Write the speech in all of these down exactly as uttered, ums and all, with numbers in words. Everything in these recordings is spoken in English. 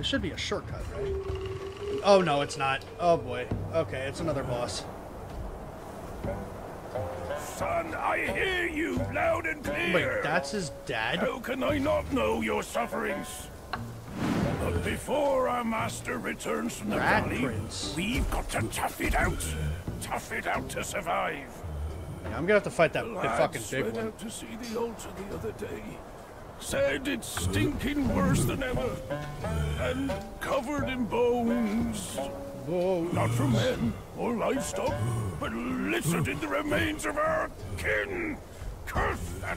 There should be a shortcut, right? Oh, no, it's not. Oh, boy. Okay, it's another boss. Son, I hear you loud and clear. Wait, that's his dad? How can I not know your sufferings? But before our master returns from the valley, we've got to tough it out. Tough it out to survive. Yeah, I'm gonna have to fight that big fucking big one. I went out to see the altar the other day. Said it's stinking worse than ever. And covered in bones. Bones. Not from men or livestock, but littered in the remains of our kin. Curse that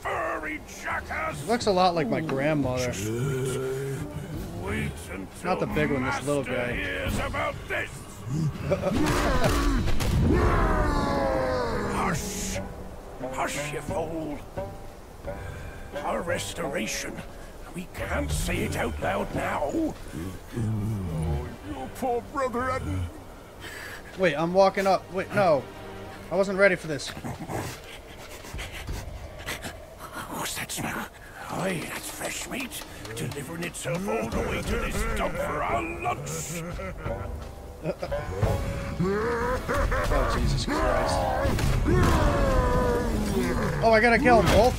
furry jackass. It looks a lot like my grandmother. Wait until not the big one, this little guy. Hears about this. Hush. Hush, you fool. Our restoration. We can't say it out loud now. Oh, your poor brother hadn't... Wait, I'm walking up. Wait, no. I wasn't ready for this. What's that smell? Aye, that's fresh meat. Delivering itself all the way to this dump for our lunch. Oh, Jesus Christ. Oh, I gotta kill him, Wolf.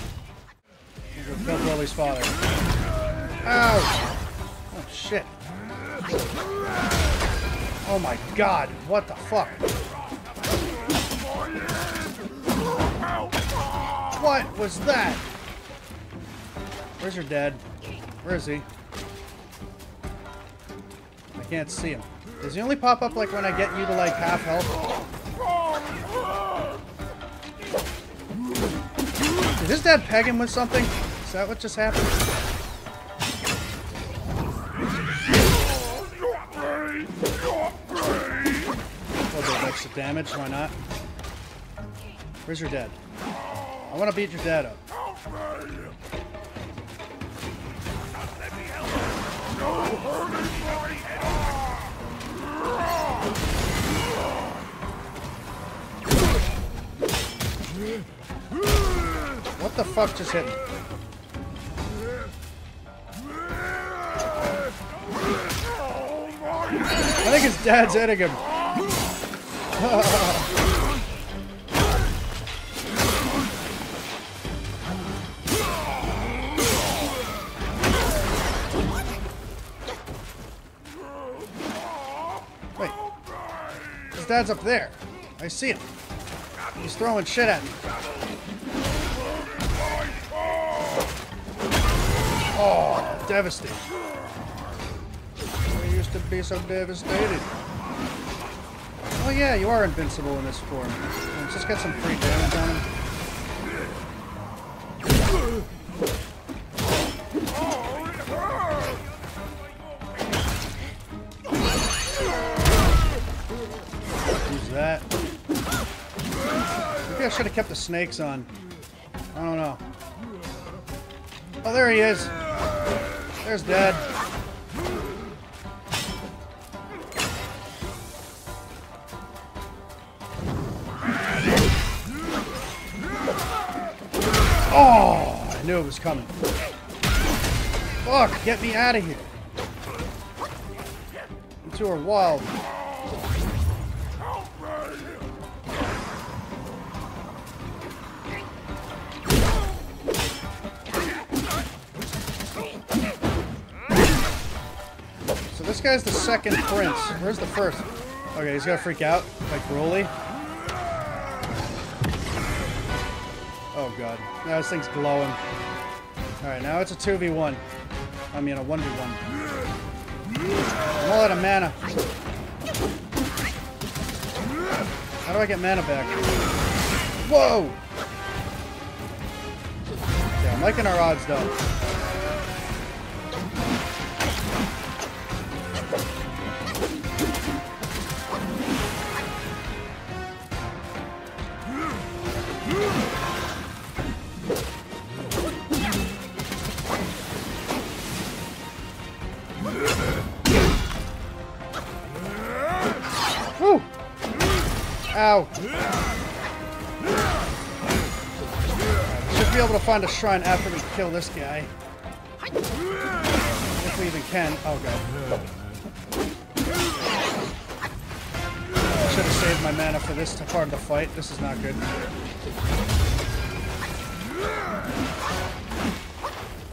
Kill Broly's father. Ow! Oh shit! Oh my God! What the fuck? What was that? Where's your dad? Where is he? I can't see him. Does he only pop up like when I get you to like half health? Did his dad peg him with something? Is that what just happened? A little bit of extra damage, why not? Where's your dad? I want to beat your dad up. What the fuck just hit me? I think his dad's hitting him. Wait. His dad's up there. I see him. He's throwing shit at me. Oh, devastating. We used to be so devastated. Oh yeah, you are invincible in this form. Let's just get some free damage on him. Use that. Maybe I should have kept the snakes on. I don't know. Oh, there he is. There's Dad. Oh, I knew it was coming. Fuck, get me out of here. You two are wild. This guy's the second prince. Where's the first? Okay, he's gonna freak out like Broly. Oh god, now this thing's glowing. All right, now it's a two v one. I mean a one v one. I'm all out of mana. How do I get mana back? Whoa! Yeah, I'm liking our odds though. Ow. Should be able to find a shrine after we kill this guy. If we even can. Oh god. Should have saved my mana for this part of the fight. This is not good.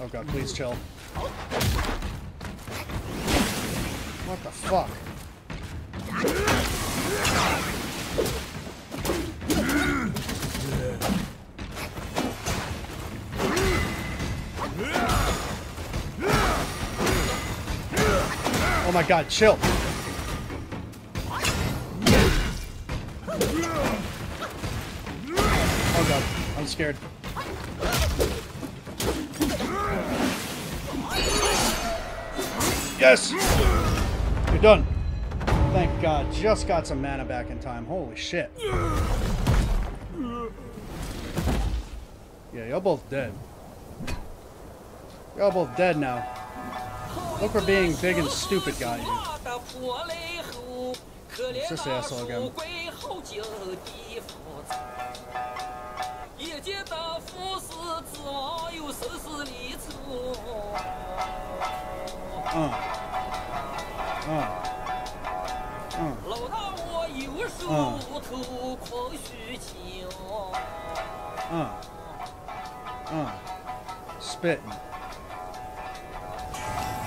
Oh god, please chill. What the fuck? Oh my god, chill. Oh god, I'm scared. Yes! You're done. Thank god, just got some mana back in time. Holy shit. Yeah, y'all both dead. Y'all both dead now. Look, we're being big and stupid, guys. It's this asshole again. Uh. Uh. Uh. Uh. Uh. Uh. Spitting.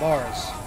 Bars.